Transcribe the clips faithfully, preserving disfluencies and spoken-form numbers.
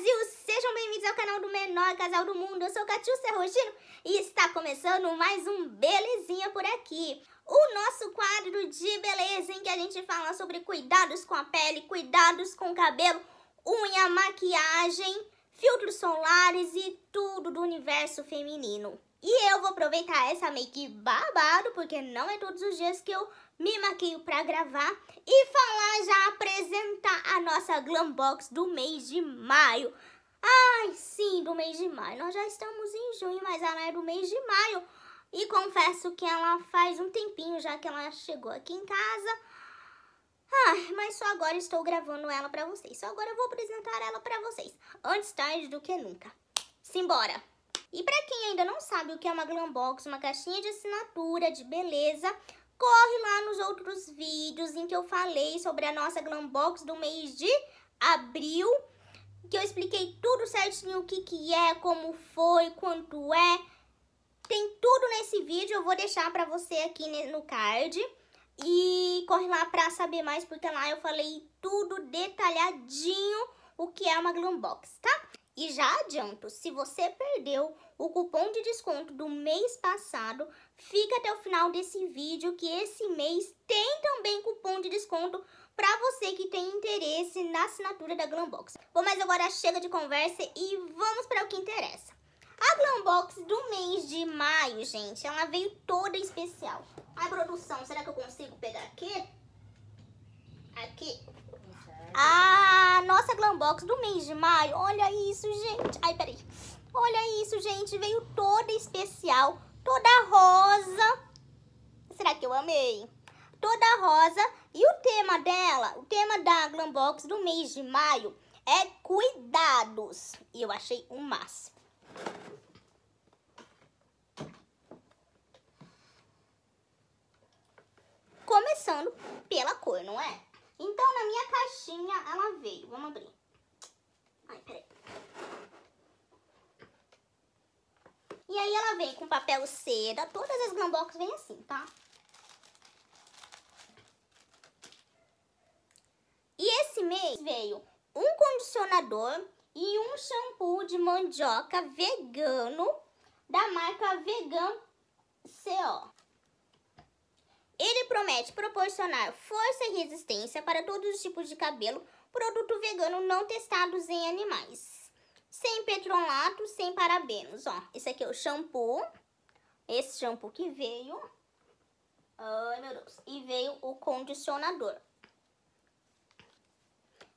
Brasil, sejam bem-vindos ao canal do menor casal do mundo. Eu sou Katyucia Hoshino e está começando mais um Belezinha por aqui. O nosso quadro de beleza em que a gente fala sobre cuidados com a pele, cuidados com o cabelo, unha, maquiagem, filtros solares e tudo do universo feminino. E eu vou aproveitar essa make babado, porque não é todos os dias que eu me maquio pra gravar, e falar já, apresentar a nossa Glambox do mês de maio. Ai, sim, do mês de maio. Nós já estamos em junho, mas ela é do mês de maio. E confesso que ela faz um tempinho já que ela chegou aqui em casa. Ai, mas só agora estou gravando ela pra vocês. Só agora eu vou apresentar ela pra vocês. Antes tarde do que nunca. Simbora! E pra quem ainda não sabe o que é uma Glambox, uma caixinha de assinatura de beleza, corre lá nos outros vídeos em que eu falei sobre a nossa Glambox do mês de abril, que eu expliquei tudo certinho o que que é, como foi, quanto é. Tem tudo nesse vídeo, eu vou deixar pra você aqui no card. E corre lá pra saber mais, porque lá eu falei tudo detalhadinho o que é uma Glambox, tá? E já adianto, se você perdeu o cupom de desconto do mês passado, fica até o final desse vídeo que esse mês tem também cupom de desconto para você que tem interesse na assinatura da Glambox. Bom, mas agora chega de conversa e vamos para o que interessa. A Glambox do mês de maio, gente, ela veio toda especial. A produção, será que eu consigo pegar aqui? Aqui. A nossa Glambox do mês de maio, olha isso, gente. Ai, peraí. Olha isso, gente. Veio toda especial, toda rosa. Será que eu amei? Toda rosa. E o tema dela, o tema da Glambox do mês de maio é cuidados. E eu achei o máximo. Começando pela cor, não é? Então, na minha caixinha, ela veio. Vamos abrir. Ai, peraí. E aí, ela veio com papel seda. Todas as Glambox vêm assim, tá? E esse mês veio um condicionador e um shampoo de mandioca vegano da marca Vegan C O. Ele promete proporcionar força e resistência para todos os tipos de cabelo, produto vegano não testados em animais. Sem petrolato, sem parabenos, ó. Esse aqui é o shampoo. Esse shampoo que veio. Ai, meu Deus. E veio o condicionador.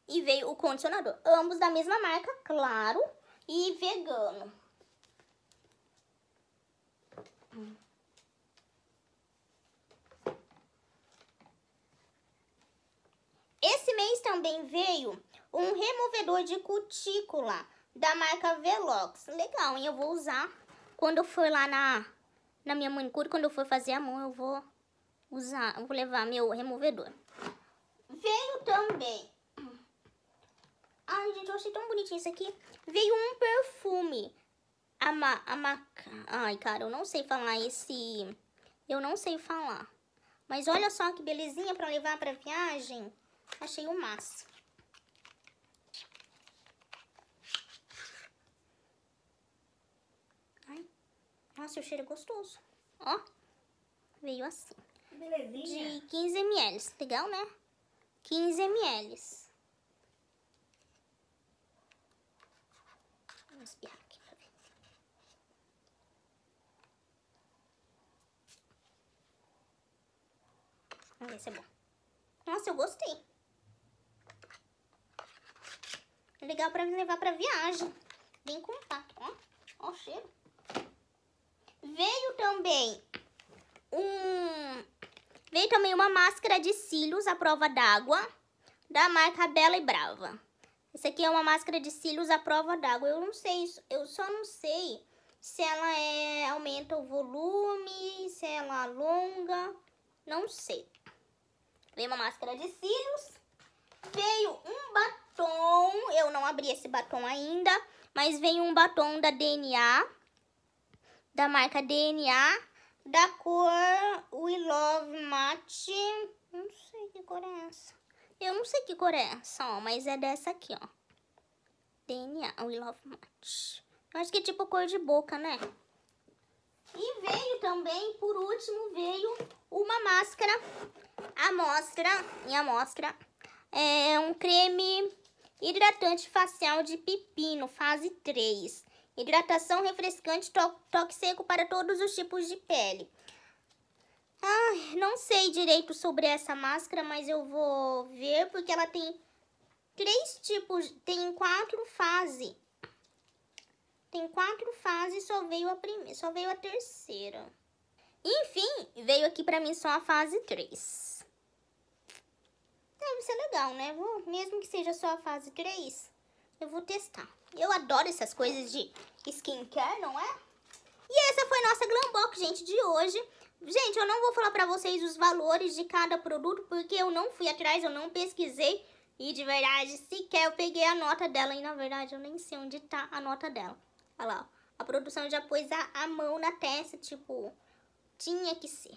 E veio o condicionador. Ambos da mesma marca, claro, e vegano. Hum. Esse mês também veio um removedor de cutícula da marca Velox. Legal, hein? Eu vou usar quando eu for lá na, na minha manicure, quando eu for fazer a mão, eu vou usar, eu vou levar meu removedor. Veio também... Ai, gente, eu achei tão bonitinho isso aqui. Veio um perfume. A ma, a ma... Ai, cara, eu não sei falar esse... Eu não sei falar. Mas olha só que belezinha pra levar pra viagem. Achei o máximo. Ai. Nossa, o cheiro é gostoso. Ó. Veio assim. Belezinha. De quinze mililitros. Legal, né? quinze mililitros. Vou espirrar aqui pra ver. Vamos ver se é bom. Nossa, eu gostei. Legal pra levar pra viagem. Bem compacto, ó. Ó o cheiro. Veio também um... Veio também uma máscara de cílios à prova d'água da marca Bela e Brava. Essa aqui é uma máscara de cílios à prova d'água. Eu não sei, eu só não sei se ela é, aumenta o volume, se ela alonga. Não sei. Veio uma máscara de cílios. Veio um batom. Eu não abri esse batom ainda, mas veio um batom da D N A, da marca D N A, da cor We Love Matte. Não sei que cor é essa. Eu não sei que cor é essa, ó, mas é dessa aqui, ó. D N A, I love match. Eu acho que é tipo cor de boca, né? E veio também, por último, veio uma máscara, amostra, em amostra, é um creme hidratante facial de pepino, fase três. Hidratação refrescante, to toque seco para todos os tipos de pele. Ai, não sei direito sobre essa máscara, mas eu vou ver, porque ela tem três tipos, tem quatro fases. Tem quatro fases, só veio a primeira, só veio a terceira. Enfim, veio aqui pra mim só a fase três. Deve ser legal, né? Vou, mesmo que seja só a fase três, eu vou testar. Eu adoro essas coisas de skincare, não é? E essa foi a nossa Glambox, gente, de hoje. Gente, eu não vou falar pra vocês os valores de cada produto, porque eu não fui atrás, eu não pesquisei. E de verdade, sequer eu peguei a nota dela. E na verdade, eu nem sei onde tá a nota dela. Olha lá, ó. A produção já pôs a, a mão na testa, tipo, tinha que ser.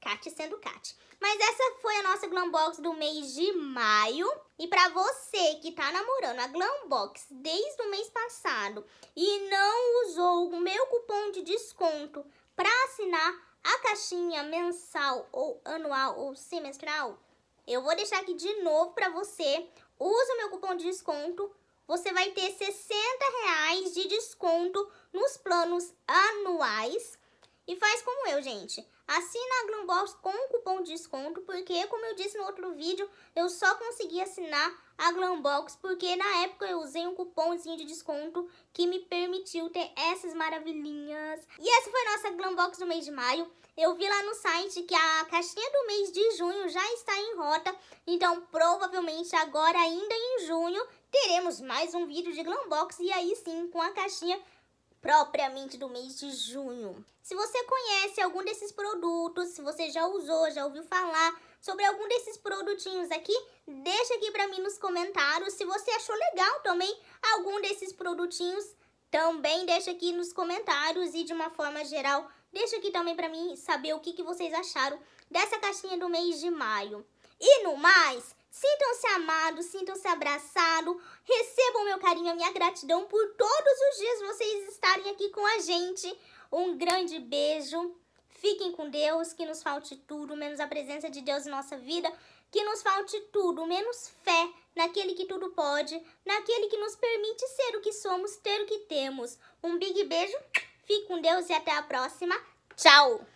Cat sendo Cat. Mas essa foi a nossa Glambox do mês de maio. E pra você que tá namorando a Glambox desde o mês passado e não usou o meu cupom de desconto pra assinar a caixinha mensal ou anual ou semestral, eu vou deixar aqui de novo pra você. Usa o meu cupom de desconto. Você vai ter sessenta reais de desconto nos planos anuais. E faz como eu, gente. Assina a Glambox com o cupom de desconto, porque, como eu disse no outro vídeo, eu só consegui assinar a Glambox porque na época eu usei um cupomzinho de desconto que me permitiu ter essas maravilhinhas. E essa foi a nossa Glambox do mês de maio. Eu vi lá no site que a caixinha do mês de junho já está em rota, então provavelmente agora, ainda em junho, teremos mais um vídeo de Glambox, e aí sim com a caixinha propriamente do mês de junho. Se você conhece algum desses produtos, se você já usou, já ouviu falar sobre algum desses produtinhos aqui, deixa aqui pra mim nos comentários. Se você achou legal também algum desses produtinhos, também deixa aqui nos comentários. E de uma forma geral, deixa aqui também pra mim saber o que, que vocês acharam dessa caixinha do mês de maio. E no mais, sintam-se amados, sintam-se abraçados, recebam o meu carinho, a minha gratidão por todos os dias vocês estarem aqui com a gente. Um grande beijo, fiquem com Deus, que nos falte tudo, menos a presença de Deus em nossa vida, que nos falte tudo, menos fé naquele que tudo pode, naquele que nos permite ser o que somos, ter o que temos. Um big beijo, fique com Deus e até a próxima. Tchau!